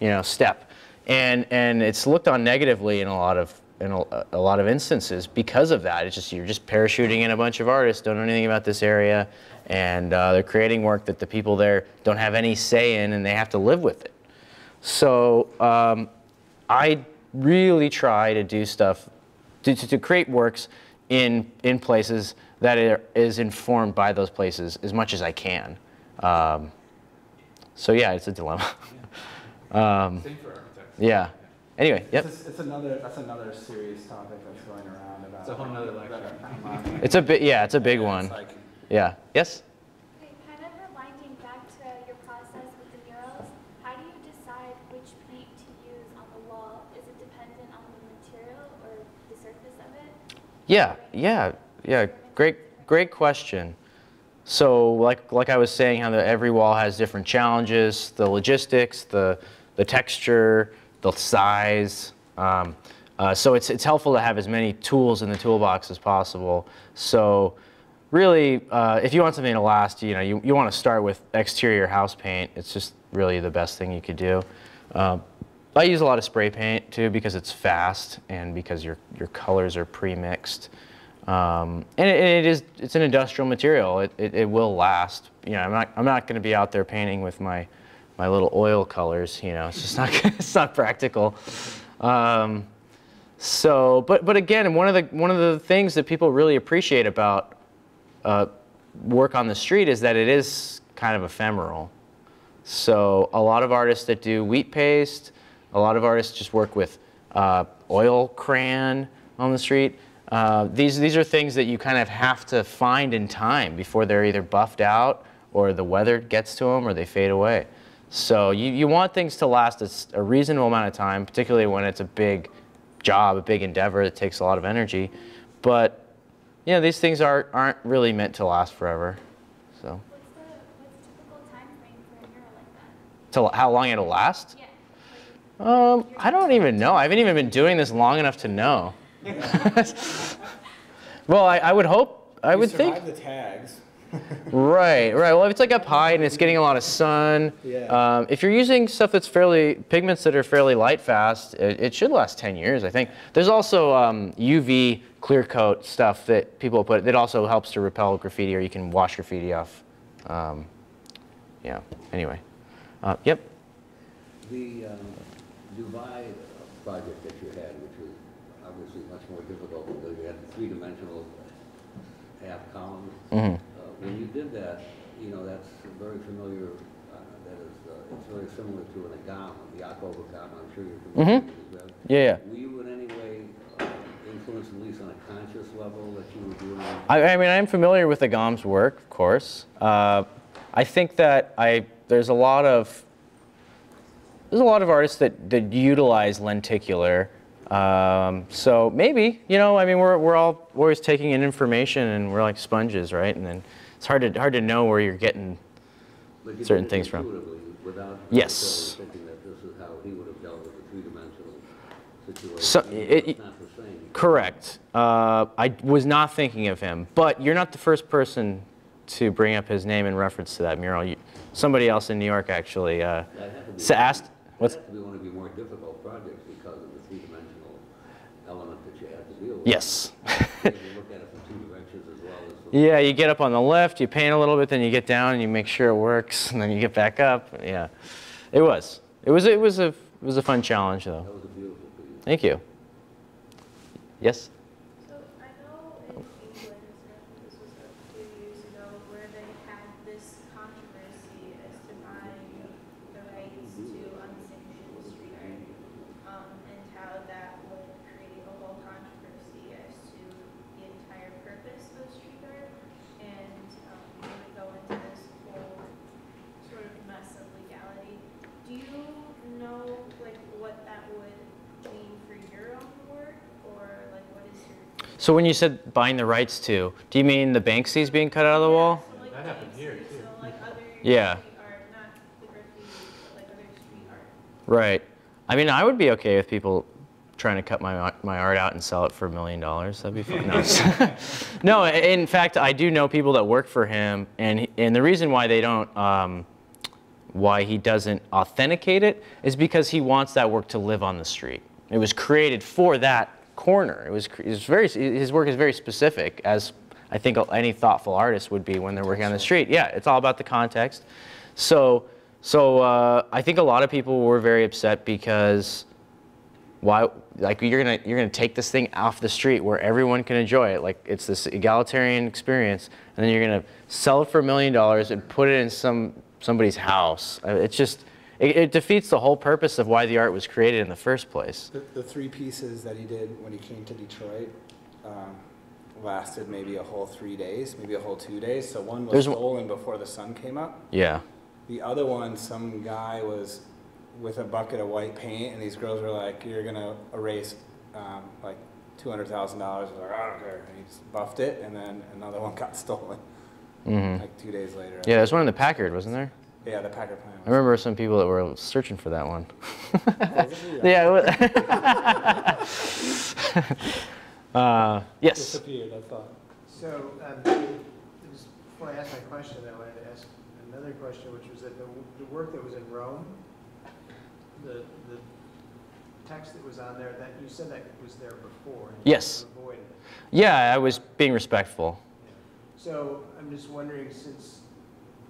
you know, step, and and it's looked on negatively in a lot of. in a, a lot of instances because of that. It's just, you're just parachuting in a bunch of artists, don't know anything about this area, and uh, they're creating work that the people there don't have any say in, and they have to live with it. So um, I really try to do stuff, to, to, to create works in, in places that are, is informed by those places as much as I can. Um, so yeah, it's a dilemma. um, Same for architects. Yeah. Anyway, yep. It's, it's another. That's another serious topic that's going around about. It's a whole other lecture. It's a bit. Yeah, it's a big one. It's like, yeah. Yes. Okay, kind of rewinding back to your process with the murals. How do you decide which paint to use on the wall? Is it dependent on the material or the surface of it? Yeah. Yeah. Yeah. Great. Great question. So, like, like I was saying, how the, every wall has different challenges: the logistics, the, the texture, the size. Um, uh, so it's, it's helpful to have as many tools in the toolbox as possible. So really, uh, if you want something to last, you know, you, you want to start with exterior house paint. It's just really the best thing you could do. Um, I use a lot of spray paint too, because it's fast and because your, your colors are pre-mixed. Um, and it, it is, it's an industrial material. It, it, it will last. You know, I'm not, I'm not going to be out there painting with my my little oil colors, you know, it's just not, it's not practical. Um, so, but, but again, one of, the, one of the things that people really appreciate about uh, work on the street is that it is kind of ephemeral. So a lot of artists that do wheat paste, a lot of artists just work with uh, oil crayon on the street. Uh, these, these are things that you kind of have to find in time before they're either buffed out or the weather gets to them or they fade away. So you, you want things to last a, a reasonable amount of time, particularly when it's a big job, a big endeavor that takes a lot of energy. But, you know, these things are, aren't really meant to last forever. So. What's the, what's to how long it'll last? Yeah. Um, I don't even know. I haven't even been doing this long enough to know. Well, I, I would hope, I you would think. The tags. Right, right. Well, if it's like up high and it's getting a lot of sun, yeah. um, if you're using stuff that's fairly, pigments that are fairly light fast, it, it should last ten years, I think. There's also um, U V clear coat stuff that people put, that also helps to repel graffiti, or you can wash graffiti off. Um, yeah, anyway. Uh, yep? The um, Dubai project that you had, which was obviously much more difficult because you had the three-dimensional half columns. Mm-hmm. When you did that, you know, that's very familiar, uh, that is, uh, it's very similar to an Agam, the Akov Agam, I'm sure you're familiar mm-hmm. with that. Yeah, yeah. Were you in any way uh, influenced, at least on a conscious level, that you were doing? I, I mean, I'm familiar with Agam's work, of course. Uh, I think that I, there's a lot of, there's a lot of artists that, that utilize lenticular. Um, so maybe, you know, I mean, we're, we're all we're always taking in information and we're like sponges, right? And then, it's hard to hard to know where you're getting but you certain things from. Without yes. Thinking that this is how he would have dealt with a three-dimensional situation. So it, it's not the same. Correct. Uh, I was not thinking of him, but you're not the first person to bring up his name in reference to that mural. You, somebody else in New York actually uh, so asked. That what's that be one of your more difficult projects because of the three-dimensional element that you have to deal with. Yes. Yeah, you get up on the lift, you paint a little bit, then you get down and you make sure it works, and then you get back up. Yeah, it was. It was. It was a. It was a fun challenge, though. That was a beautiful piece. Thank you. Yes. So I know in England, this was a few years ago, where they had this controversy as to buying the rights to unsanctioned street art, um, and how that would create a whole controversy as to the entire purpose of street. And um, go into this whole sort of mess of legality. Do you know like what that would mean for your own work, or like what is your? So when you said buying the rights to, do you mean the Banksy's being cut out of the wall? Yeah, so, like, that happened Banksy, here too. So, like, other yeah. Street art, not the graffiti, but like other street art. Right. I mean, I would be okay with people trying to cut my, my art out and sell it for a million dollars. That'd be fun. No. No, in fact, I do know people that work for him, and, and the reason why they don't, um, why he doesn't authenticate it is because he wants that work to live on the street. It was created for that corner. It was, it was very, his work is very specific, as I think any thoughtful artist would be when they're working on the street. Yeah, it's all about the context. So, so uh, I think a lot of people were very upset because why, like you're gonna you're gonna take this thing off the street where everyone can enjoy it, like it's this egalitarian experience, and then you're gonna sell it for a million dollars and put it in some somebody's house. It's just it, it defeats the whole purpose of why the art was created in the first place. The, the three pieces that he did when he came to Detroit um, lasted maybe a whole three days, maybe a whole two days. So one was There's stolen before the sun came up. Yeah. The other one, some guy was with a bucket of white paint, and these girls were like, you're gonna erase um, like two hundred thousand dollars. I was like, I don't care, and he just buffed it, and then another one got stolen mm-hmm. like two days later. Yeah, there's one in the Packard, wasn't there? Yeah, the Packard plan. I remember some people that were searching for that one. Yeah. uh, yes? Disappeared, I thought. So, um, it was before I asked my question, I wanted to ask another question, which was that the, the work that was in Rome, The, the text that was on there, that you said that was there before. And yes. Avoided it. Yeah, I was being respectful. Yeah. So I'm just wondering, since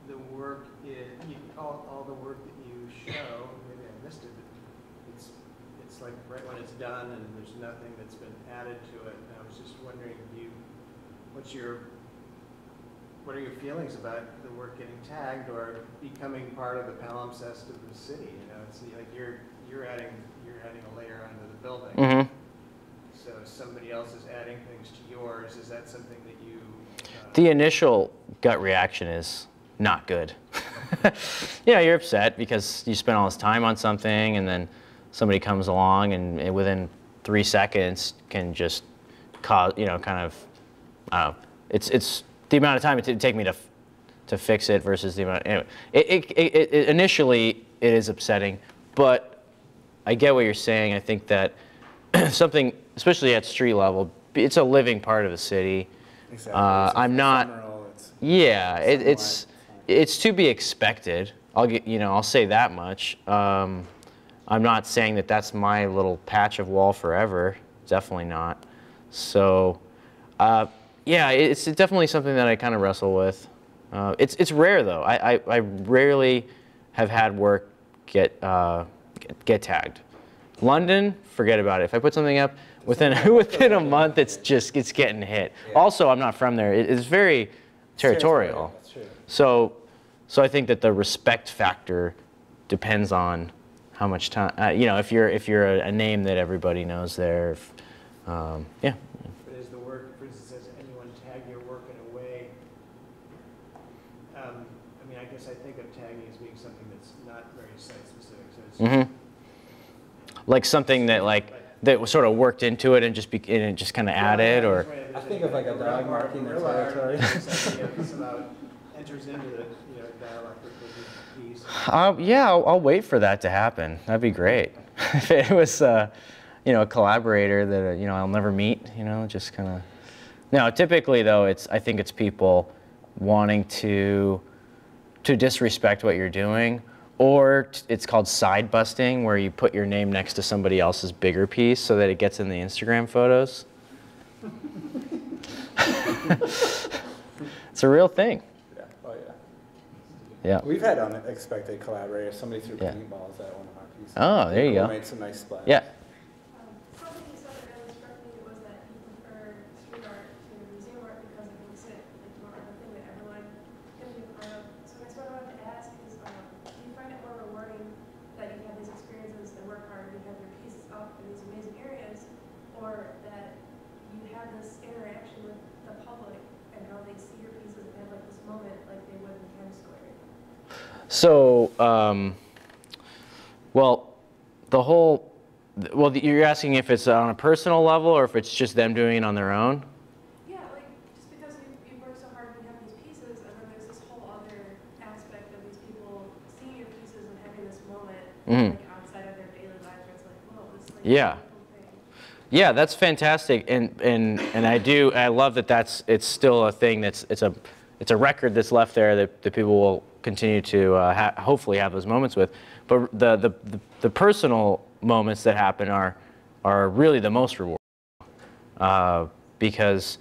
the work, is, you, all, all the work that you show, maybe I missed it, but it's, it's like right when it's done and there's nothing that's been added to it. And I was just wondering, you, what's your, what are your feelings about the work getting tagged or becoming part of the palimpsest of the city? You know, it's like you're you're adding you're adding a layer onto the building. Mm-hmm. So somebody else is adding things to yours. Is that something that you? Uh, the initial gut reaction is not good. Yeah, you're upset because you spent all this time on something, and then somebody comes along and, and within three seconds can just cause you know kind of. Uh, it's it's. The amount of time it would take me to to fix it versus the amount. Anyway, it, it, it, it, initially it is upsetting, but I get what you're saying. I think that something, especially at street level, it's a living part of the city. Exactly. Uh, I'm not. Ephemeral, it's, yeah, it, it's it's to be expected. I'll get, you know, I'll say that much. Um, I'm not saying that that's my little patch of wall forever. Definitely not. So, uh, yeah, it's definitely something that I kind of wrestle with. Uh, it's it's rare though. I, I I rarely have had work get uh, get, get tagged. London, forget about it. If I put something up within within a month, it's just it's getting hit. Yeah. Also, I'm not from there. It, it's very territorial. It's territorial. That's true. So so I think that the respect factor depends on how much time. Uh, you know, if you're if you're a, a name that everybody knows there, if, um, yeah. Mm-hmm. Like something that like that was sort of worked into it and just be, and it just kind of added, or I think of like a dog marking their territory. Enters into the you know dialectical piece. Uh, yeah, I'll, I'll wait for that to happen. That'd be great. If it was uh, you know a collaborator that uh, you know I'll never meet, you know, just kind of. Now, typically though, it's I think it's people wanting to to disrespect what you're doing. Or it's called side busting, where you put your name next to somebody else's bigger piece so that it gets in the Instagram photos. It's a real thing. Yeah, oh yeah. Yeah. We've had unexpected collaborators. Somebody threw yeah. paintballs at one of our pieces. Oh, there you go. Made some nice splash. Yeah. Um, something you said that really struck me was that you prefer street art to museum art because it makes it more of a thing that everyone can be a part of. So that's what I wanted to ask is, um, that you have these experiences that work hard, you have your pieces up in these amazing areas, or that you have this interaction with the public and how they see your pieces and have like this moment like they would in Times Square? So, um, well, the whole, well, you're asking if it's on a personal level or if it's just them doing it on their own? Yeah, like just because you, you work so hard and you have these pieces, and then there's this whole other aspect of these people seeing your pieces and having this moment. Mm-hmm. Like outside of their daily lives, where it's like, whoa, this is like yeah. a beautiful thing. Yeah, that's fantastic, and and and I do, I love that. That's it's still a thing. That's it's a it's a record that's left there that, that people will continue to uh, ha hopefully have those moments with. But the, the the the personal moments that happen are are really the most rewarding, uh, because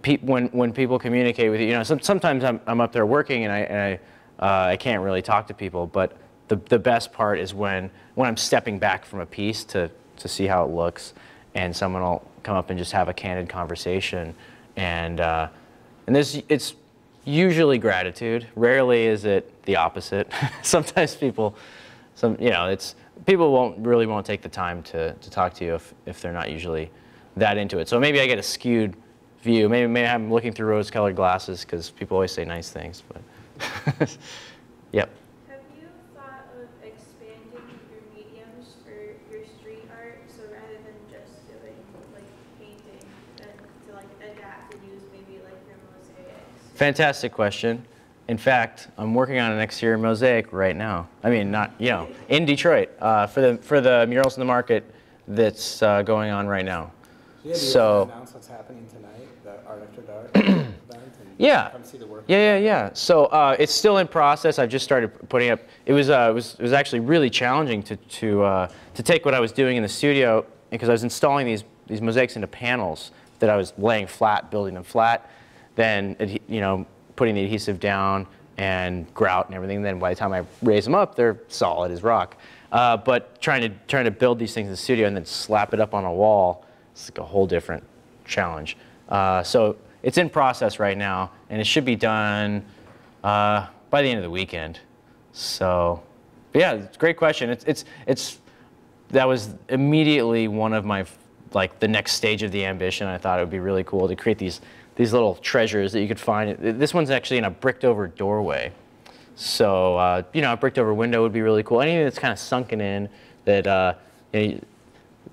pe when when people communicate with you, you know, some, sometimes I'm I'm up there working and I and I uh, I can't really talk to people, but The, the best part is when, when I'm stepping back from a piece to, to see how it looks, and someone will come up and just have a candid conversation. And, uh, and this, it's usually gratitude. Rarely is it the opposite. Sometimes people, some, you know, it's, people won't, really won't take the time to, to talk to you if, if they're not usually that into it. So maybe I get a skewed view. Maybe, maybe I'm looking through rose-colored glasses because people always say nice things. But yep. Fantastic question. In fact, I'm working on an exterior mosaic right now. I mean, not, you know, in Detroit uh, for the for the Murals in the Market that's uh, going on right now. Yeah, do you so, to announce what's happening tonight, the Art After Dark event, and yeah. Come see the work. Yeah, yeah, yeah. So uh, it's still in process. I've just started putting up. It was uh, it was it was actually really challenging to to uh, to take what I was doing in the studio, because I was installing these these mosaics into panels that I was laying flat, building them flat. Then, you know, putting the adhesive down and grout and everything. Then by the time I raise them up, they're solid as rock. Uh, but trying to trying to build these things in the studio and then slap it up on a wall, it's like a whole different challenge. Uh, so it's in process right now, and it should be done uh, by the end of the weekend. So, but yeah, it's a great question. It's it's it's that was immediately one of my like the next stage of the ambition. I thought it would be really cool to create these. These little treasures that you could find. This one's actually in a bricked over doorway. So, uh, you know, a bricked over window would be really cool. Anything that's kind of sunken in, that, uh, you know,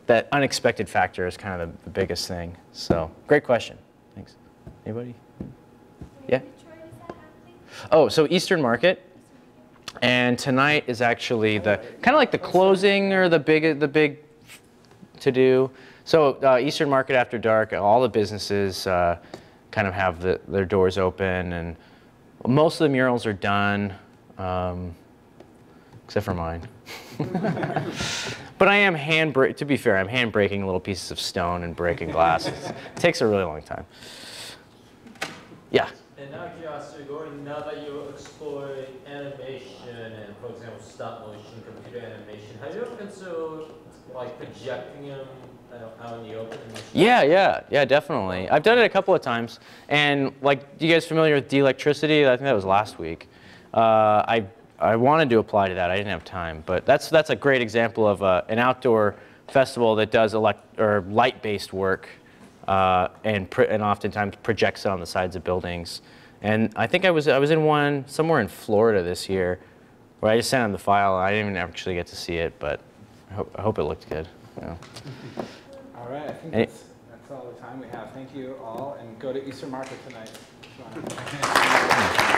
that unexpected factor is kind of the, the biggest thing. So, great question. Thanks. Anybody? Yeah? Oh, so Eastern Market. And tonight is actually the kind of like the closing or the big the big to do. So uh, Eastern Market after dark, all the businesses uh, kind of have the, their doors open, and most of the murals are done, um, except for mine. But I am hand break. To be fair, I'm hand breaking little pieces of stone and breaking glass. It takes a really long time. Yeah. And now, curiosity, Gordon, now that you're exploring animation and, for example, stop motion, computer animation, have you ever considered like projecting them out in the open? Yeah, yeah, yeah, definitely. I've done it a couple of times, and like, you guys familiar with de-electricity? I think that was last week. Uh, I I wanted to apply to that. I didn't have time, but that's that's a great example of uh, an outdoor festival that does elect or light-based work. Uh, and, pr and oftentimes projects it on the sides of buildings. And I think I was, I was in one somewhere in Florida this year where I just sent in the file. I didn't even actually get to see it, but I, ho I hope it looked good. Yeah. All right, I think that's, that's all the time we have. Thank you all, and go to Eastern Market tonight.